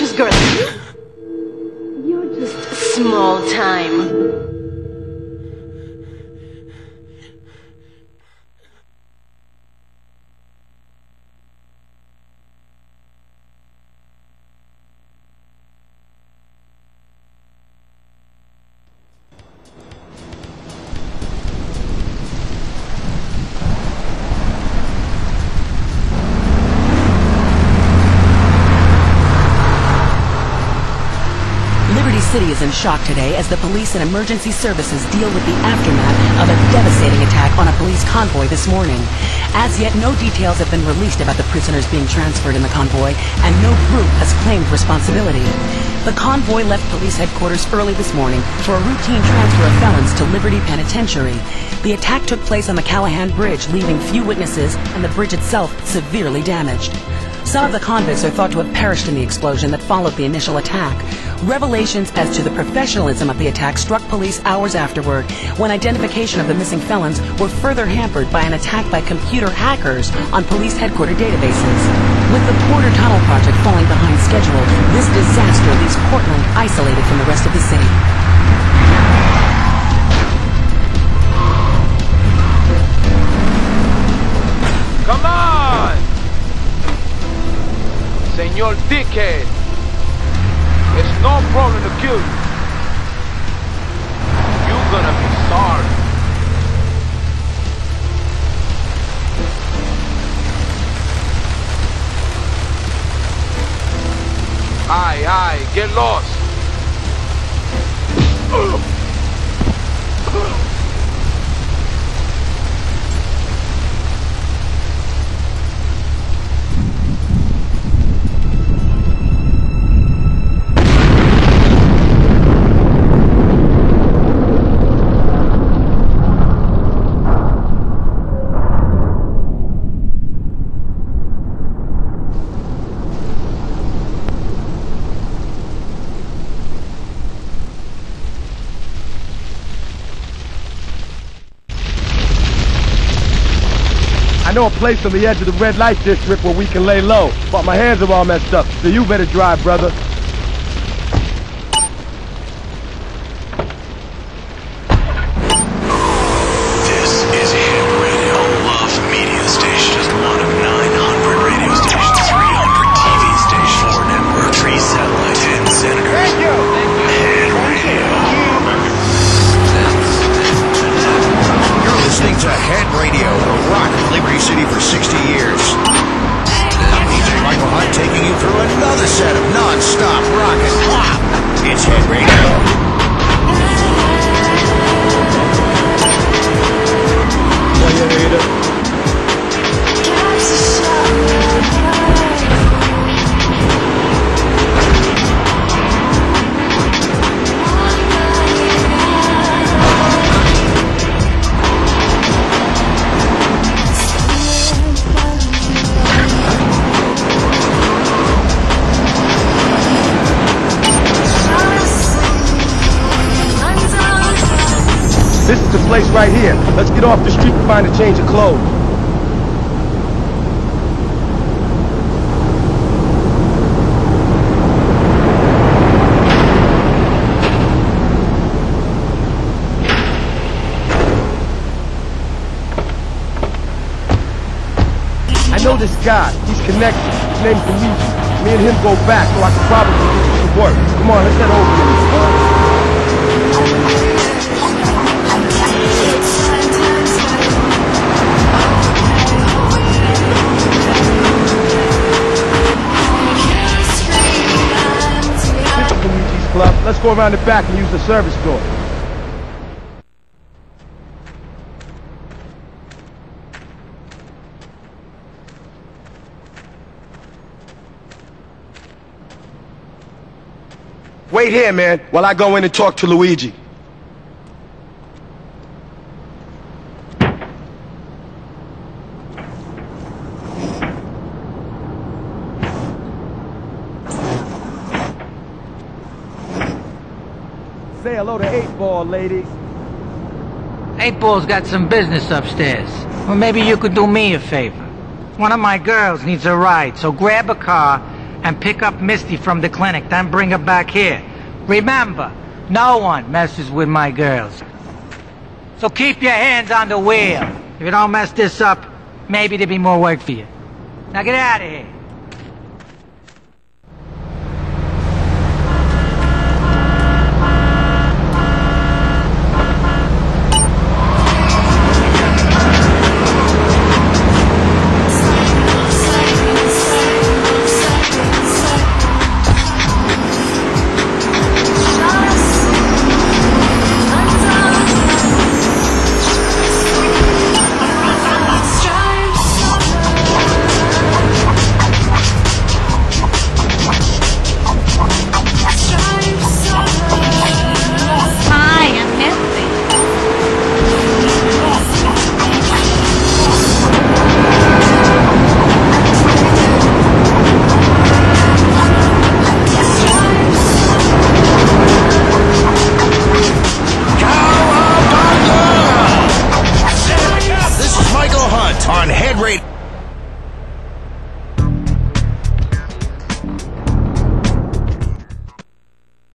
ambitious girl. You're just small time. Is in shock today as the police and emergency services deal with the aftermath of a devastating attack on a police convoy this morning. As yet, no details have been released about the prisoners being transferred in the convoy, and no group has claimed responsibility. The convoy left police headquarters early this morning for a routine transfer of felons to Liberty Penitentiary. The attack took place on the Callahan Bridge, leaving few witnesses and the bridge itself severely damaged. Some of the convicts are thought to have perished in the explosion that followed the initial attack. Revelations as to the professionalism of the attack struck police hours afterward, when identification of the missing felons were further hampered by an attack by computer hackers on police headquarters databases. With the Porter Tunnel Project falling behind schedule, this disaster leaves Portland isolated from the rest of the city. You're a dickhead. It's no problem to kill you. You're gonna be sorry. Aye, aye, get lost. I know a place on the edge of the red light district where we can lay low, but my hands are all messed up, so you better drive, brother. This is Hit Radio Love Media Station, just one of 900 radio stations, 300 TV stations, 4 networks, 3 satellites, 10 senators. Thank you! Hit Radio. You're listening to Hit Radio, rock Liberty City for 60 years. DJ Michael Hunt taking you through another set of non-stop rock and pop. It's Hit Radio. This is the place right here. Let's get off the street and find a change of clothes. I know this guy. He's connected. His name's Luigi. Me and him go back, so I can probably do some work. Come on, let's head over here. Let's go around the back and use the service door. Wait here, man, while I go in and talk to Luigi. Say hello to 8-Ball, ladies. 8-Ball's got some business upstairs. Well, maybe you could do me a favor. One of my girls needs a ride, so grab a car and pick up Misty from the clinic, then bring her back here. Remember, no one messes with my girls. So keep your hands on the wheel. If you don't mess this up, maybe there'll be more work for you. Now get out of here. Great.